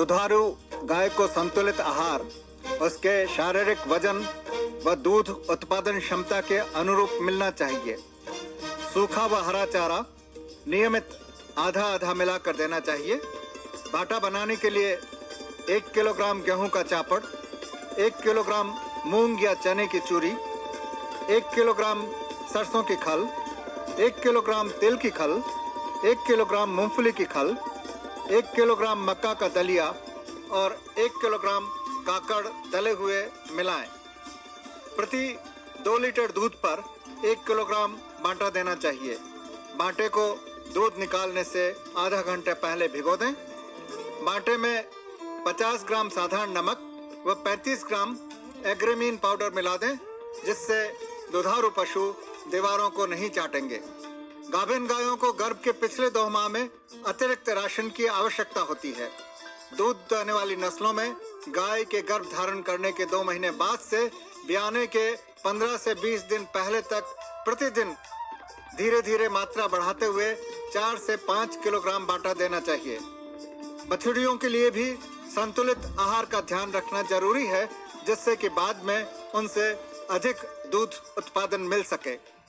दुधारू गाय को संतुलित आहार, उसके शारीरिक वजन व दूध उत्पादन क्षमता के अनुरूप मिलना चाहिए। सूखा व हरा चारा नियमित आधा आधा मिला कर देना चाहिए। बाटा बनाने के लिए 1 किलोग्राम गेहूं का चापड़, 1 किलोग्राम मूंग या चने की चूरी, 1 किलोग्राम सरसों की खल, 1 किलोग्राम तिल की खल, 1 किलोग्राम मूंगफली की खल, 1 किलोग्राम मक्का का दलिया और 1 किलोग्राम काकड़ दले हुए मिलाएं। प्रति 2 लीटर दूध पर 1 किलोग्राम बाटा देना चाहिए। बाटे को दूध निकालने से आधा घंटे पहले भिगो दें। बाटे में 50 ग्राम साधारण नमक व 35 ग्राम एग्रीमीन पाउडर मिला दें, जिससे दुधारू पशु दीवारों को नहीं चाटेंगे। गाभिन गायों को गर्भ के पिछले 2 माह में अतिरिक्त राशन की आवश्यकता होती है। दूध देने वाली नस्लों में गाय के गर्भ धारण करने के 2 महीने बाद से ब्याने के 15 से 20 दिन पहले तक प्रतिदिन धीरे धीरे मात्रा बढ़ाते हुए 4 से 5 किलोग्राम बाटा देना चाहिए। बछड़ियों के लिए भी संतुलित आहार का ध्यान रखना जरूरी है, जिससे कि बाद में उनसे अधिक दूध उत्पादन मिल सके।